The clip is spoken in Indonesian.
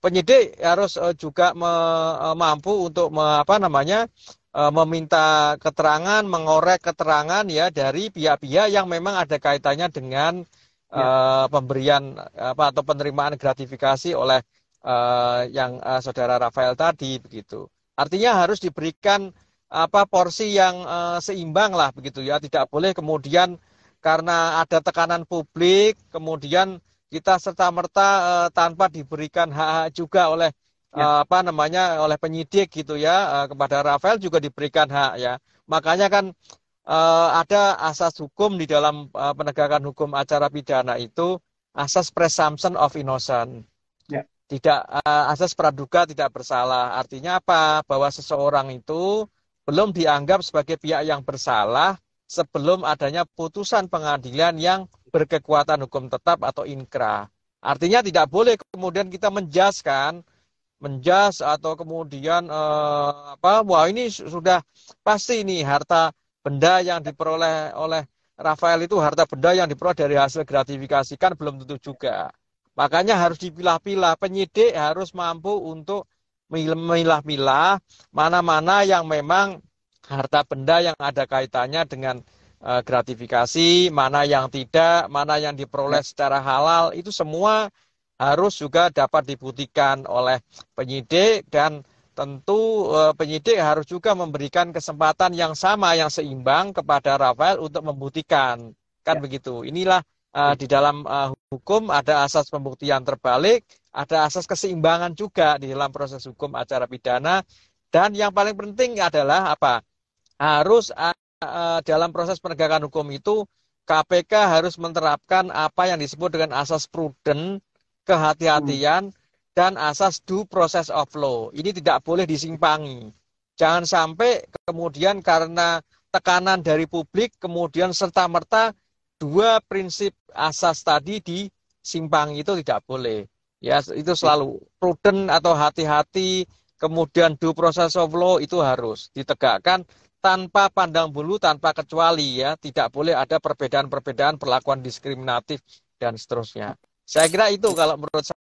penyidik harus juga mampu untuk meminta keterangan, mengorek keterangan ya dari pihak-pihak yang memang ada kaitannya dengan pemberian atau penerimaan gratifikasi oleh yang saudara Rafael tadi begitu. Artinya harus diberikan porsi yang seimbang lah begitu ya, tidak boleh kemudian karena ada tekanan publik kemudian kita serta-merta tanpa diberikan hak-hak juga oleh oleh penyidik gitu ya, kepada Rafael juga diberikan hak ya. Makanya kan ada asas hukum di dalam penegakan hukum acara pidana itu asas presumption of innocence. Ya. Tidak asas praduga tidak bersalah. Artinya apa? Bahwa seseorang itu belum dianggap sebagai pihak yang bersalah sebelum adanya putusan pengadilan yang berkekuatan hukum tetap atau inkrah. Artinya tidak boleh kemudian kita menjas atau kemudian wah ini sudah pasti ini harta benda yang diperoleh oleh Rafael itu harta benda yang diperoleh dari hasil gratifikasi, kan belum tentu juga. Makanya harus dipilah-pilah, penyidik harus mampu untuk memilah-milah mana-mana yang memang harta benda yang ada kaitannya dengan gratifikasi, mana yang tidak, mana yang diperoleh secara halal, itu semua harus juga dapat dibuktikan oleh penyidik, dan tentu penyidik harus juga memberikan kesempatan yang sama, yang seimbang kepada Rafael untuk membuktikan, kan begitu. Inilah di dalam hukum ada asas pembuktian terbalik, ada asas keseimbangan juga di dalam proses hukum acara pidana. Dan yang paling penting adalah apa? Harus dalam proses penegakan hukum itu KPK harus menerapkan apa yang disebut dengan asas prudent, kehati-hatian, dan asas due process of law. Ini tidak boleh disimpangi. Jangan sampai kemudian karena tekanan dari publik kemudian serta-merta dua prinsip asas tadi disimpangi, itu tidak boleh. Ya, itu selalu prudent atau hati-hati, kemudian due process of law itu harus ditegakkan tanpa pandang bulu, tanpa kecuali ya, tidak boleh ada perbedaan-perbedaan, perlakuan diskriminatif dan seterusnya. Saya kira itu kalau menurut saya.